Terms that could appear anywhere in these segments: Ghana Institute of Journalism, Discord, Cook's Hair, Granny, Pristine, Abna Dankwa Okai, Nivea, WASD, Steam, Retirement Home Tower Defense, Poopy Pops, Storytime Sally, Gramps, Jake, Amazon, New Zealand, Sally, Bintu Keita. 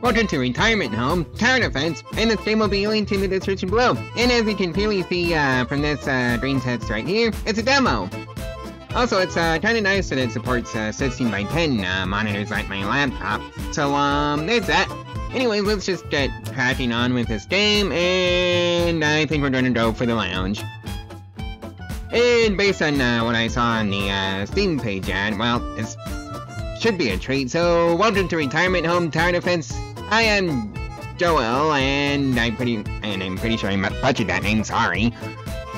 Welcome to Retirement Home Tower Defense, and the stable will be linked in the description below. And as you can clearly see from this green text right here, it's a demo. Also, it's kind of nice that it supports 16x10 monitors like my laptop. So there's that. Anyways, let's just get cracking on with this game, and I think we're gonna go for the lounge. And based on what I saw on the Steam page ad, well, it should be a treat. So welcome to Retirement Home Tower Defense. I am Joel, and I'm pretty sure I butchered that name. Sorry.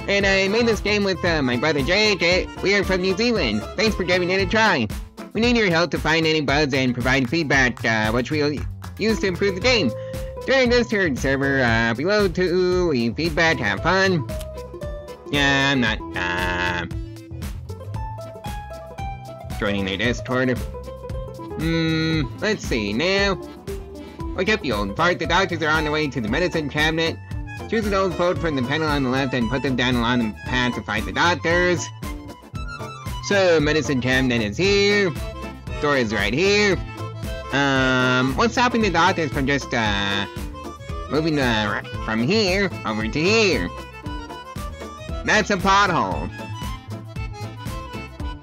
And I made this game with my brother Jake. We are from New Zealand. Thanks for giving it a try. We need your help to find any bugs and provide feedback, which we'll use to improve the game. During this third server, below to leave feedback, have fun. Yeah, I'm not joining their Discord. Let's see now. Wake up, you old fart. The doctors are on their way to the medicine cabinet. Choose an old quote from the panel on the left and put them down along the path to fight the doctors. So, medicine cabinet is here. Door is right here. What's stopping the doctors from just, moving from here over to here? That's a pothole.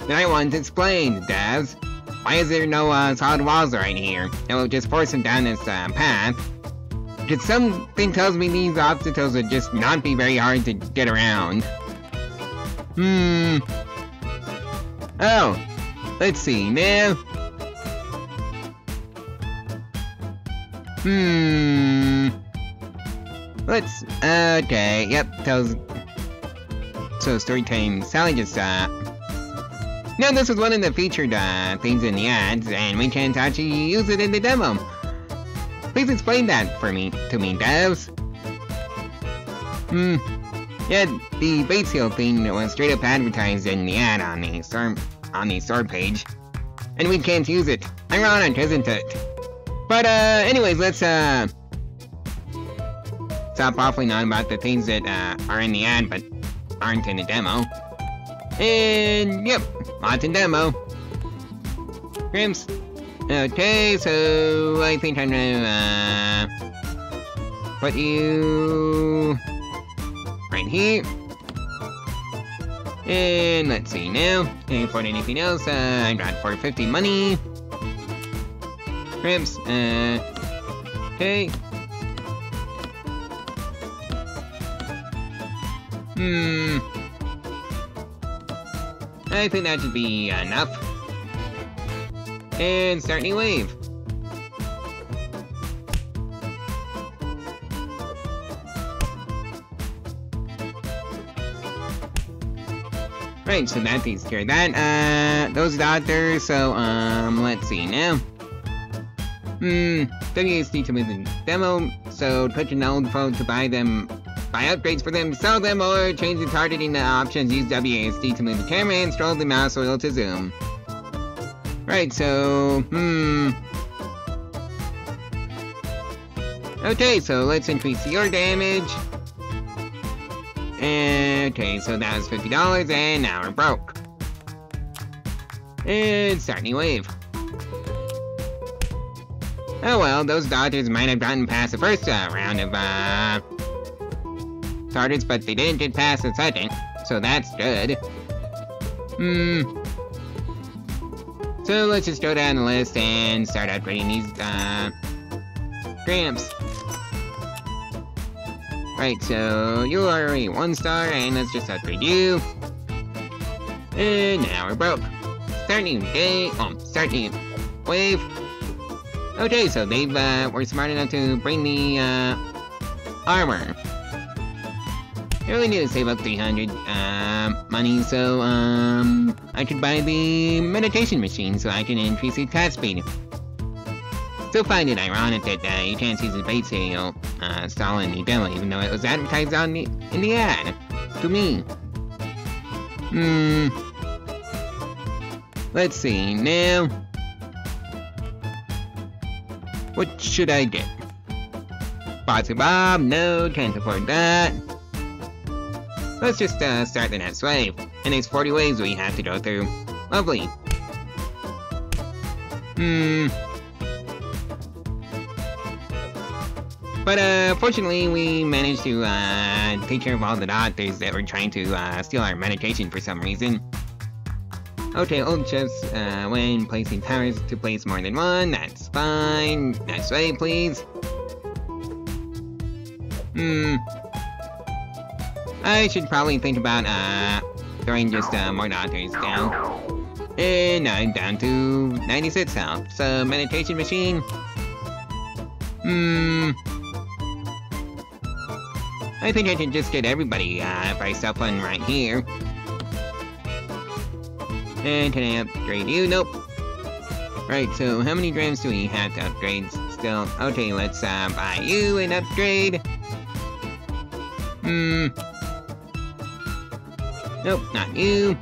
That one's explained, Daz. Why is there no, solid walls right here? It will just force them down this, path. Because something tells me these obstacles would just not be very hard to get around. Oh, let's see now. Okay, yep, tells... So Storytime Sally just, Now this was one of the featured, things in the ads, and we can't actually use it in the demo. Please explain that to me, devs. Yeah, the base heel thing was straight up advertised in the ad on the store page, and we can't use it. Ironic, isn't it? But anyways, let's stop waffling on about the things that are in the ad but aren't in the demo. And yep, lots in demo. Gramps. Okay, so I think I'm gonna put you right here. And let's see now. Can't afford anything else. I got 450 money. Gramps. Okay. I think that should be enough. And start new wave. Right, so that takes care of that. Those doctors, so, let's see now. WSD to move the demo, so click an old phone to buy them, buy upgrades for them, sell them, or change the targeting options. Use WASD to move the camera and scroll the mouse wheel to zoom. Right, so, okay, so let's increase your damage. And, okay, so that was $50, and now we're broke. And start new wave. Oh well, those dodgers might have gotten past the first round of, starters, but they didn't get past the second, so that's good. So let's just go down the list and start upgrading these, Gramps. Right, so you are a 1-star, and let's just upgrade you. And now we're broke. Start new day, start new wave. Okay, so they've, were smart enough to bring the, armor. I really need to save up 300 money, so I could buy the meditation machine so I can increase its attack speed. Still find it ironic that you can't see the base sale stall in the demo, even though it was advertised on the in the ad. To me. Let's see now. What should I get? Botsy Bob? No, can't afford that. Let's just start the next wave, and there's 40 waves we have to go through. Lovely. But fortunately, we managed to take care of all the doctors that were trying to steal our medication for some reason. Okay, old chips, when placing towers to place more than one, that's fine. Next way, please. I should probably think about throwing just more doctors down. And I'm down to 96 health. So, meditation machine. I think I should just get everybody if I stuff one right here. And can I upgrade you? Nope. Right, so how many grams do we have to upgrade still? Okay, let's buy you an upgrade. Nope, not you.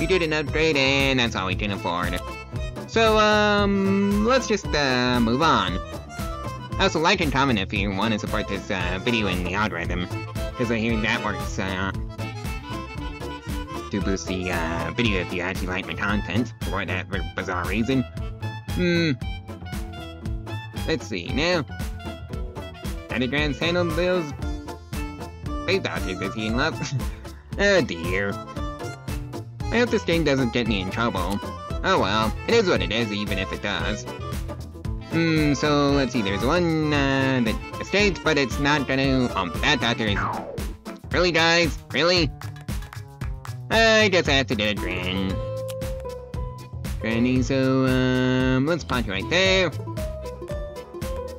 You did an upgrade and that's all we can afford. So, let's just move on. Also, like and comment if you want to support this video in the algorithm, because I hear that works to boost the video if you actually like my content, for whatever bizarre reason. Let's see, now. Grams handled bills. Face doctors is he in love? Oh dear. I hope this game doesn't get me in trouble. Oh well, it is what it is, even if it does. So let's see, there's one that escaped, but it's not gonna... that doctor is... Really, guys? Really? I guess I have to get a Granny, so let's punch right there.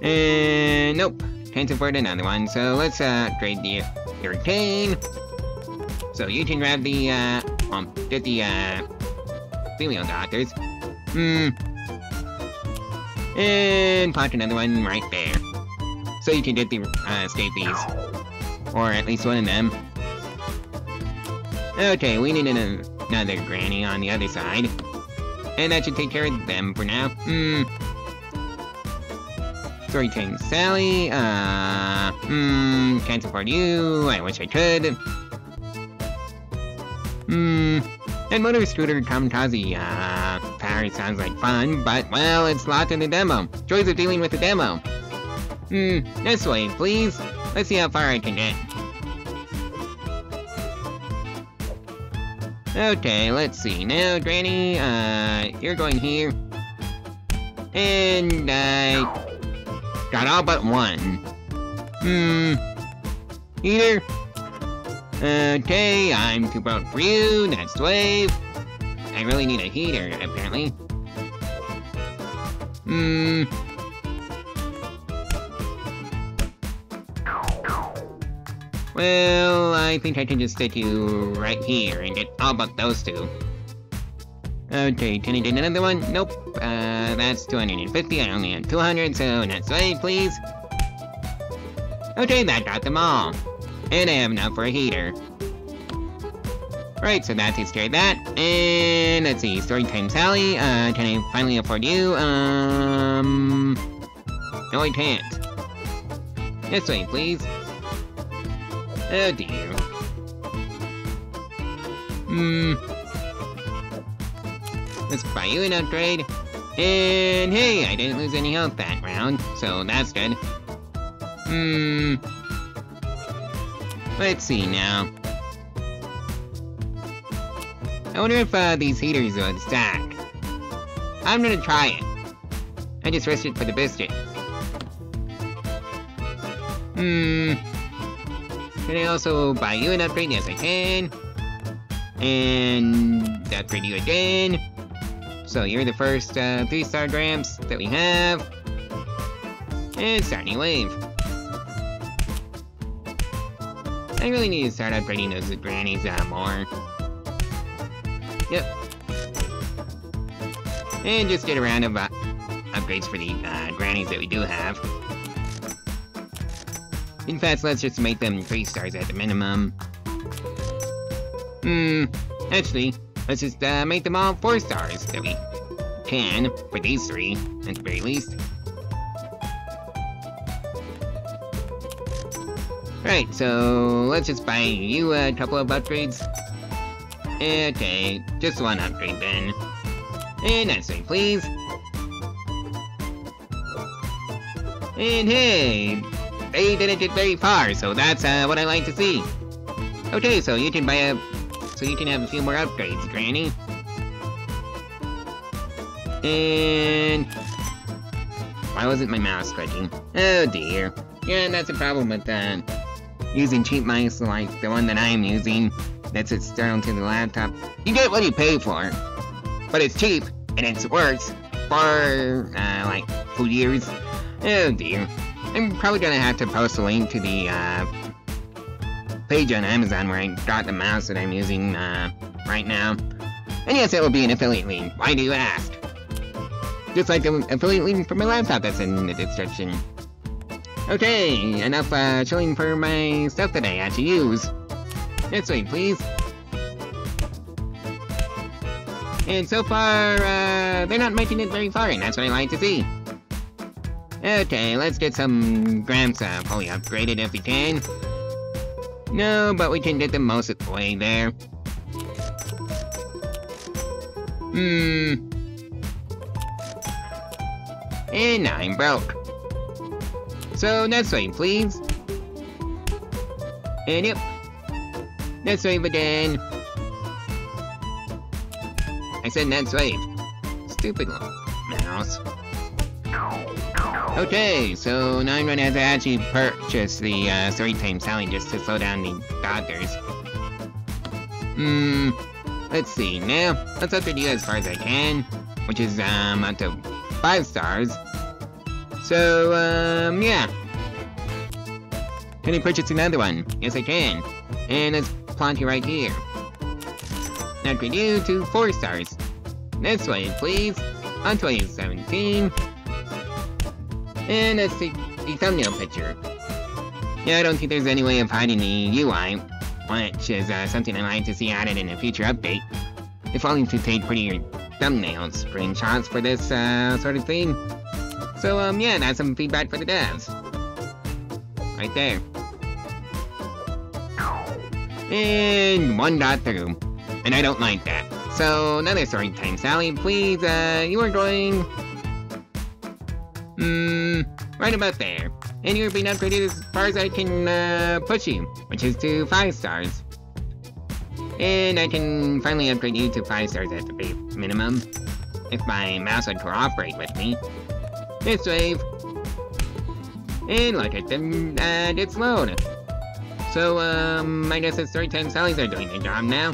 And nope, can't afford another one, so let's trade your cane. So you can grab the, get the female doctors. And punch another one right there. So you can get the escapees. Or at least one of them. Okay, we need another Granny on the other side. And that should take care of them for now. Storytime Sally. Can't support you. I wish I could. And motor scooter kamikaze power sounds like fun, but well, it's locked in the demo. Joys of dealing with the demo. This way, please. Let's see how far I can get. Okay, let's see. Now, Granny, you're going here. And I got all but one. Either. Okay, I'm too broke for you. Next wave. I really need a heater, apparently. Well, I think I can just stick you right here and get all but those two. Okay, can I get another one? Nope. That's 250. I only have 200, so next wave, please. Okay, that got them all. And I have enough for a heater. Right, so that takes care of that. And let's see, Storytime Sally. Can I finally afford you? No, I can't. This way, please. Oh dear. Let's buy you an upgrade. And hey, I didn't lose any health that round, so that's good. Let's see now. I wonder if these heaters would stack. I'm gonna try it. I just risked it for the biscuit. Can I also buy you an upgrade? Yes, I can. And upgrade you again. So you're the first 3-star Gramps that we have. And start a new wave. I really need to start upgrading those Grannies more. Yep. And just get a round of upgrades for the Grannies that we do have. In fact, let's just make them 3 stars at the minimum. Actually, let's just make them all 4 stars that we can for these 3, at the very least. Right, so let's just buy you a couple of upgrades. Okay, just one upgrade then. And next one, please. And hey, They didn't get very far, so that's what I like to see. Okay, so you can buy a... So you can have a few more upgrades, Granny. And... why wasn't my mouse clicking? Oh dear. Yeah, that's a problem with using cheap mice like the one that I'm using. That's external to the laptop. You get what you pay for. But it's cheap, and it's worse for, like, 2 years. Oh dear. I'm probably gonna have to post a link to the, page on Amazon where I got the mouse that I'm using, right now. And yes, it will be an affiliate link. Why do you ask? Just like the affiliate link for my laptop that's in the description. Okay, enough, chilling for my stuff that I actually use. Next way, please. And so far, they're not making it very far, and that's what I like to see. Okay, let's get some Gramps fully upgraded if we can. No, but we can get them most of the way there. And I'm broke. So, next way, please. And yep. Next wave again. I said next wave. Stupid little mouse. Okay, so now I'm gonna have to actually purchase the Storytime Sally just to slow down the doctors. Let's see now. Let's upgrade you as far as I can, which is up to 5 stars. So yeah. Can I purchase another one? Yes, I can. And let's plant you right here. Upgrade you to 4 stars. Next one, please. On 2017. And let's take the thumbnail picture. Yeah, I don't think there's any way of hiding the UI, which is something I like to see added in a future update. If only to take prettier thumbnail screenshots for this sort of thing. So yeah, that's some feedback for the devs. Right there. And one dot through. And I don't like that. So, another story time, Sally. Please, you are going... right about there. And you're being upgraded as far as I can, push you. Which is to 5 stars. And I can finally upgrade you to 5 stars at the minimum. If my mouse would cooperate with me. This wave. And look at them, it's loaded. So, I guess it's 3 times Sally's are doing their job now.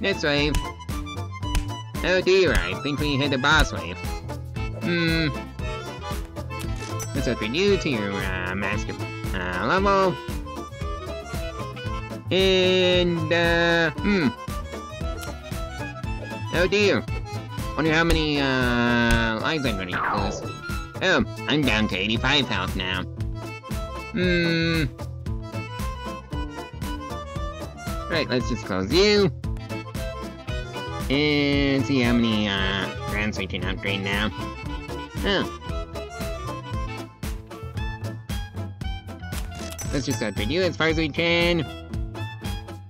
Next wave. Oh dear, I think we hit the boss wave. Let's upgrade you to your, master, level. And, oh dear. Wonder how many, lives I'm gonna lose. Oh, I'm down to 85 health now. Right, let's just close you. And see how many, grams we can upgrade now. Oh. Let's just upgrade you as far as we can.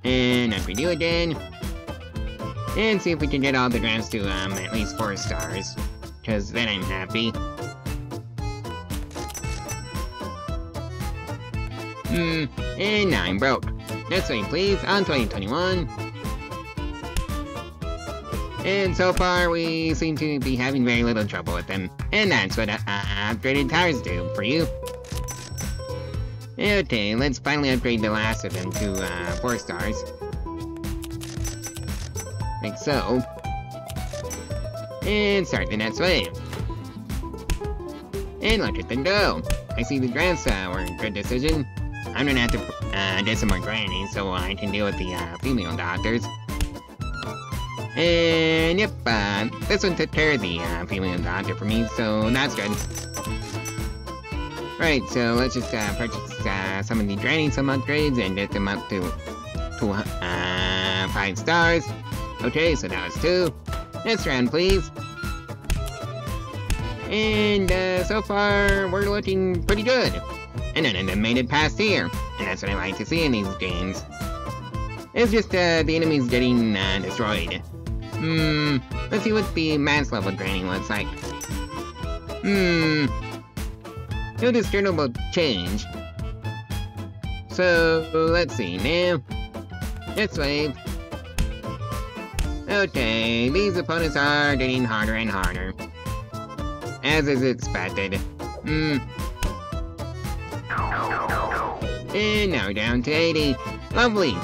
And upgrade you again. And see if we can get all the grams to, at least 4 stars. Cause then I'm happy. And now I'm broke. Next way, please, on 2021. And so far, we seem to be having very little trouble with them. And that's what upgraded towers do for you. Okay, let's finally upgrade the last of them to 4 stars. Like so. And start the next wave. And look at them go. I see the grants were a good decision. I'm gonna have to get some more grannies so I can deal with the female doctors. And yep, this one took care of the female doctor for me, so that's good. Right, so let's just purchase some of the grannies, some upgrades, and get them up to 5 stars. Okay, so that was 2. Next round, please. And so far, we're looking pretty good. And none of them made it past here. And that's what I like to see in these games. It's just the enemies getting destroyed. Let's see what the max level Granny looks like. no discernible change. So, let's see now. Next wave. Okay, these opponents are getting harder and harder. As is expected. And now down to 80. Lovely.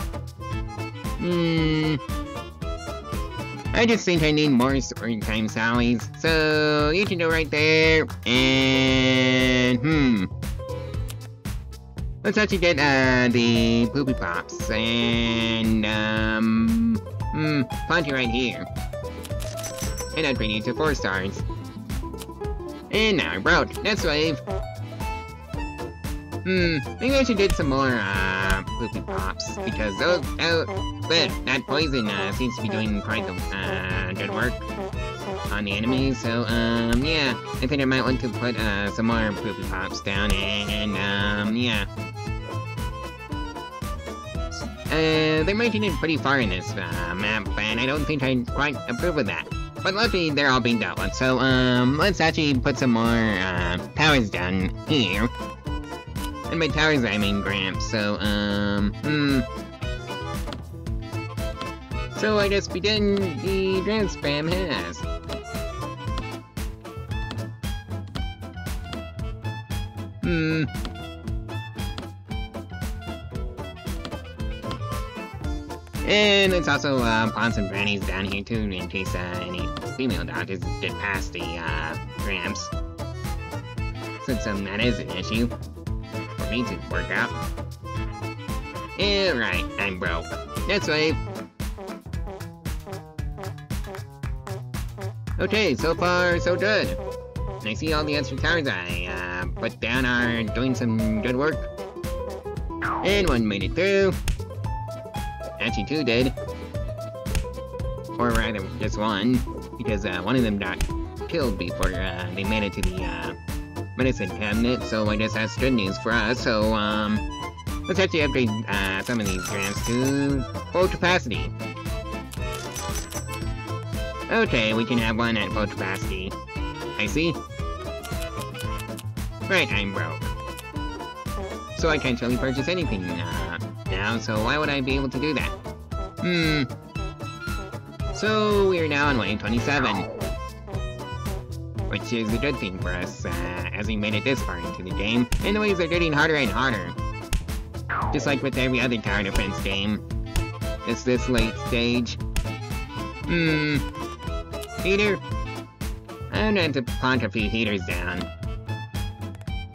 I just think I need more Storytime Sallies. So, you can go right there. And, let's actually get, the Poopy Pops. And, plenty right here. And I'd bring you to 4 stars. And now I broke. Next wave. Maybe I should get some more, Poopy Pops, because those, that poison, seems to be doing quite the, good work on the enemy, so, yeah, I think I might want to put, some more Poopy Pops down, and, yeah. They're making it pretty far in this, map, and I don't think I quite approve of that. But luckily, they're all being dealt with, so, let's actually put some more, powers down here. And by towers, I mean Gramps, so, So I guess begin the Gramps spam has. And it's also, Pawns and Grannies down here, too, in case, any female doctors get past the, Gramps. Since, that is an issue. Need to work out. Yeah, right, I'm broke. Next wave. Okay, so far, so good. And I see all the extra towers I put down are doing some good work. And one made it through. Actually, 2 did. Or rather, just 1, because one of them got killed before they made it to the medicine cabinet, so I guess that's good news for us, so, let's actually upgrade, some of these Gramps to full capacity. Okay, we can have one at full capacity. I see. Right, I'm broke. So I can't really purchase anything, now, so why would I be able to do that? So, we are now on wave 27. Which is a good thing for us, as we made it this far into the game. And the waves are getting harder and harder. Just like with every other tower defense game. It's this late stage. Heater? I'm gonna have to plonk a few heaters down.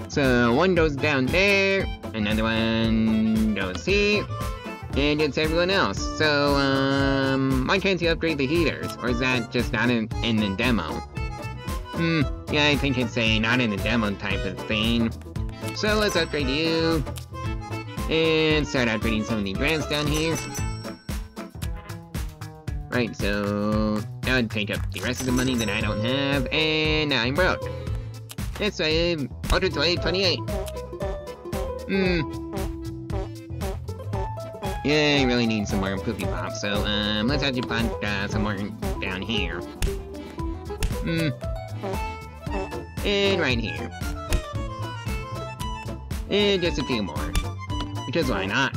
So, one goes down there, another one goes here, and it's everyone else. So, why can't you upgrade the heaters? Or is that just not in the demo? Yeah, I think it's a not in the demo type of thing. So let's upgrade you. And start upgrading some of the grants down here. Right, so that would take up the rest of the money that I don't have, and now I'm broke. That's why I'm under 28. Yeah, I really need some more Poopy Pops, so let's actually plant some more down here. And right here. And just a few more. Because why not?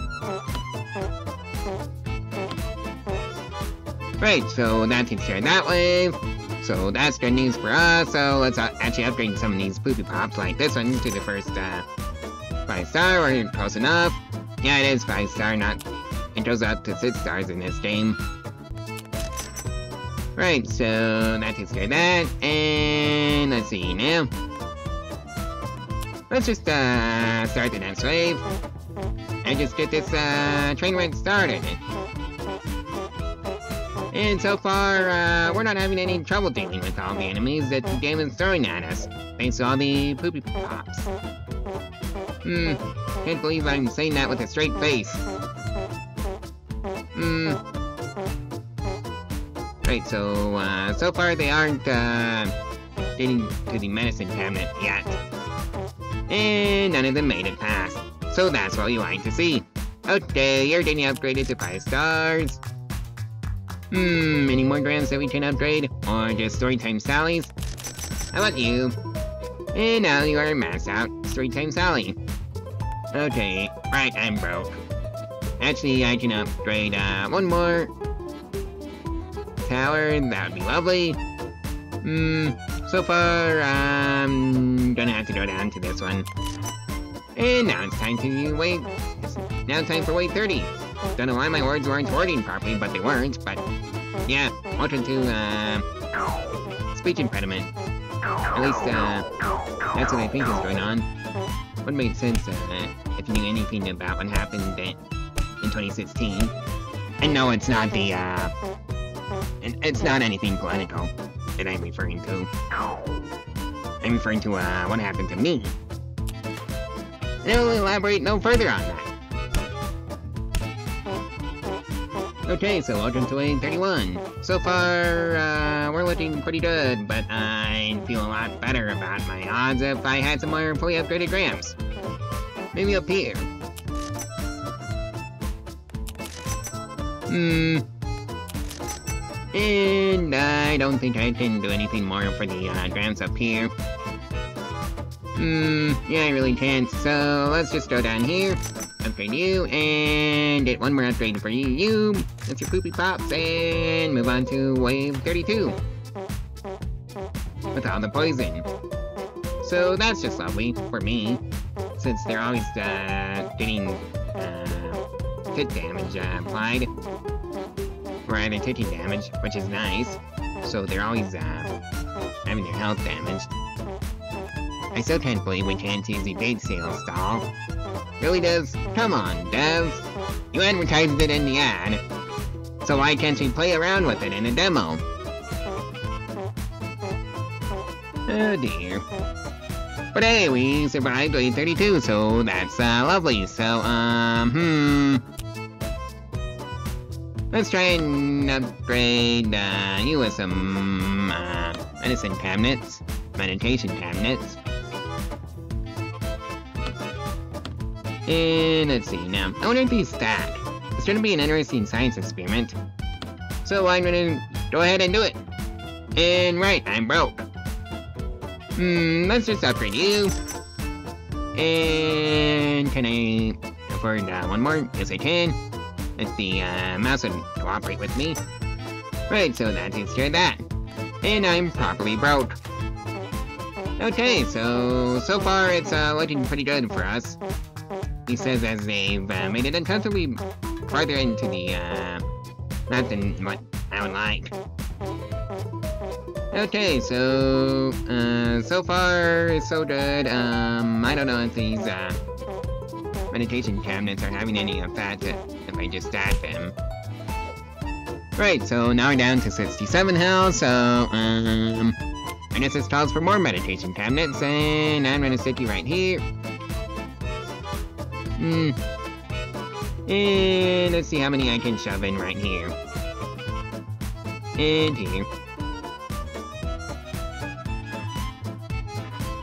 Right, so that takes care of that wave. So that's good news for us, so let's actually upgrade some of these Poopy Pops like this one to the first 5-star, or close enough. Yeah, it is 5-star, not... It goes up to 6 stars in this game. Right, so that takes care of that, and let's see now. Let's just, start the next wave, and just get this, train wreck started. And so far, we're not having any trouble dealing with all the enemies that the game is throwing at us, thanks to all the Poopy Pops. Can't believe I'm saying that with a straight face. Right, so, so far they aren't, getting to the medicine cabinet yet. And none of them made it past. So that's what we like to see. Okay, you're getting upgraded to 5 stars. Any more grams that we can upgrade? Or just Storytime Sallies? How about you? And now you are maxed out. Storytime Sally. Okay, right, I'm broke. Actually, I can upgrade one more tower. That would be lovely. So far, I'm gonna have to go down to this one. And now it's time to wait. Now it's time for wait 30. Don't know why my words weren't wording properly, but they weren't. But yeah, welcome to speech impediment. At least that's what I think is going on. Would make sense if you knew anything about what happened in 2016. And no, it's not the it's not anything political that I'm referring to. I'm referring to what happened to me. And I will elaborate no further on that. Okay, so welcome to Lane 31. So far, we're looking pretty good, but I'd feel a lot better about my odds if I had some more fully upgraded Gramps. Maybe up here. And I don't think I can do anything more for the Gramps up here. Yeah, I really can't, so let's just go down here, upgrade you, and get one more upgrade for you. That's your Poopy Pops, and move on to wave 32. With all the poison. So that's just lovely, for me, since they're always, getting, tick damage, applied. Or either ticking damage, which is nice, so they're always, having their health damaged. I still can't believe we can't use the bait sale stall. Really, devs? Come on, devs. You advertised it in the ad. So why can't you play around with it in a demo? Oh dear. But hey, we survived wave 32, so that's lovely. So, let's try and upgrade you with some medicine cabinets. Meditation cabinets. And let's see now. I wonder if these stack. It's gonna be an interesting science experiment. So I'm gonna go ahead and do it. And right, I'm broke. Let's just upgrade you. And can I afford one more? Yes, I can. Let's see, mouse would cooperate with me. Right, so that takes care of that. And I'm properly broke. Okay, so far it's looking pretty good for us. He says as they've made it uncomfortably farther into the, not than what I would like. Okay, so, so far it's so good. I don't know if these, meditation cabinets are having any effect if I just stack them. Right, so now we're down to 67 health, so, I guess this calls for more meditation cabinets, and I'm gonna stick you right here. And let's see how many I can shove in right here. And here.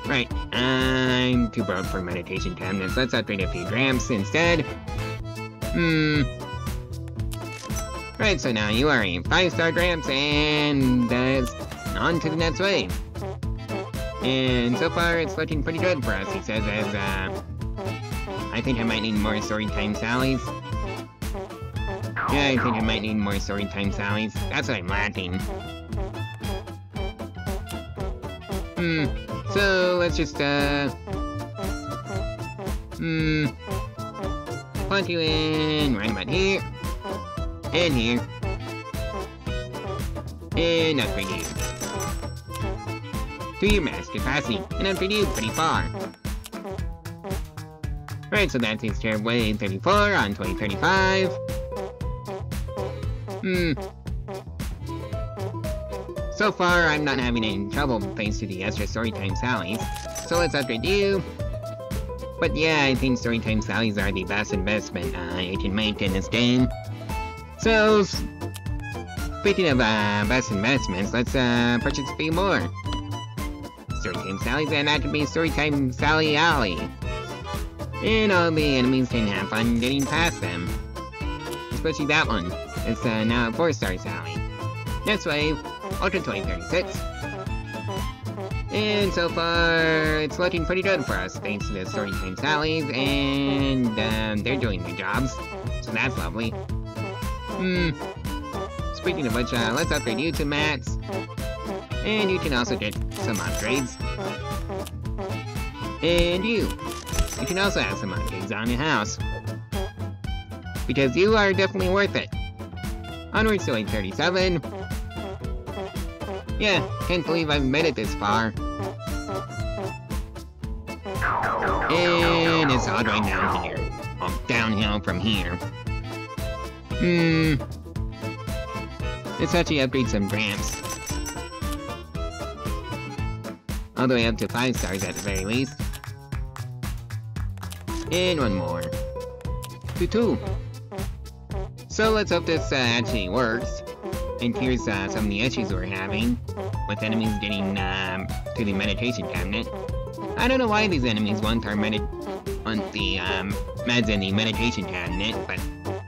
Right, I'm too broke for meditation cabinets. Let's upgrade a few Gramps instead. Right, so now you are a 5-star Gramps, and that's on to the next wave. And so far, it's looking pretty good for us, he says, as, I think I might need more Storytime Sallies. Yeah, I think I might need more Storytime Sallies. That's what I'm lacking. So let's just, plunk you in right about here. And here. And upgrade you. To your max capacity. And upgrade you pretty far. Right, so that takes care of wave 34 on 2035. So far, I'm not having any trouble thanks to the extra Storytime Sallies. So let's upgrade you. But yeah, I think Storytime Sallies are the best investment you can make in this game. So, speaking of best investments, let's purchase a few more Storytime Sallies, and that could be Storytime Sally Alley. And all the enemies can have fun getting past them. Especially that one. It's now a 4-star Sally. Next wave, Ultra 2036. And so far, it's looking pretty good for us, thanks to the Storytime Sally's, and they're doing their jobs, so that's lovely. Speaking of which, let's upgrade you to mats, and you can also get some upgrades. And you can also have some upgrades on your house, because you are definitely worth it. Onwards to 837. Yeah, can't believe I've made it this far. And it's all going down here. Well, downhill from here. Let's actually upgrade some Gramps. All the way up to 5 stars at the very least. And one more. To 2. So let's hope this actually works. And here's some of the issues we're having, with enemies getting to the meditation cabinet. I don't know why these enemies want the meds in the meditation cabinet, but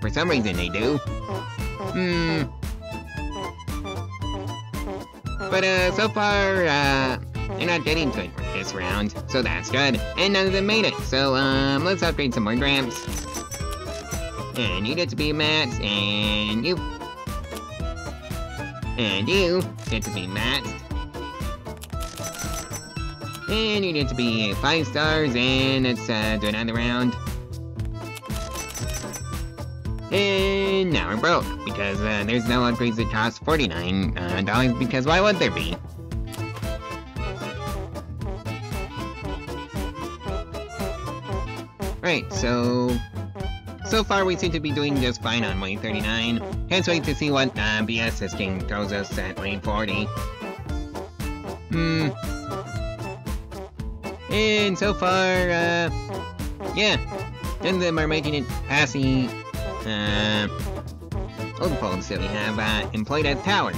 for some reason they do. But so far, they're not getting to it this round, so that's good. And none of them made it, so let's upgrade some more Gramps. And you get to be Max, and you... And you get to be maxed. And you get to be 5 stars, and let's do another round. And now we're broke, because there's no upgrades that cost $49, because why would there be? Right, so far, we seem to be doing just fine on lane 39. Can't wait to see what BS this game throws us at lane 40. And so far, yeah, none of them are making it past the old folks that we have employed as towers.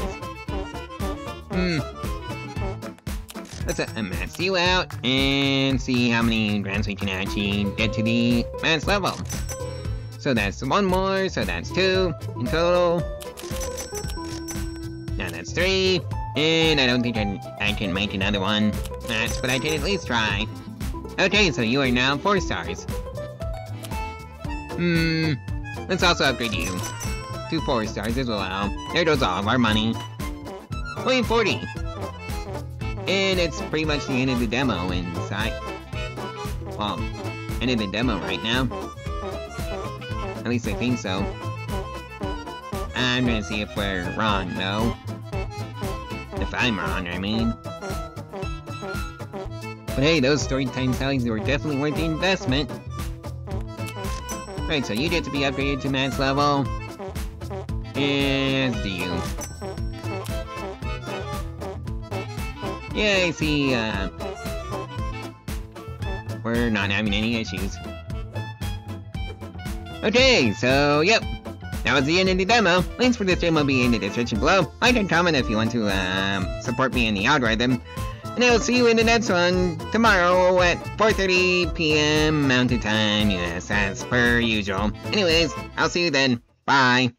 Let's max you out and see how many grams we can actually get to the max level. So that's 1 more, so that's 2 in total. Now that's 3, and I don't think I can make another one match, but I can at least try. Okay, so you are now 4 stars. Let's also upgrade you to 4 stars as well. There goes all of our money. Lane 40! And it's pretty much the end of the demo inside. Well, end of the demo right now. At least I think so. I'm gonna see if we're wrong, though. If I'm wrong, I mean. But hey, those Storytime Sallies were definitely worth the investment. Right, so you get to be upgraded to max level. As do you. Yeah, I see, we're not having any issues. Okay, so, yep, that was the end of the demo. Links for this demo will be in the description below. Like and comment if you want to support me in the algorithm. And I will see you in the next one tomorrow at 4:30 p.m. Mountain Time, yes, as per usual. Anyways, I'll see you then. Bye.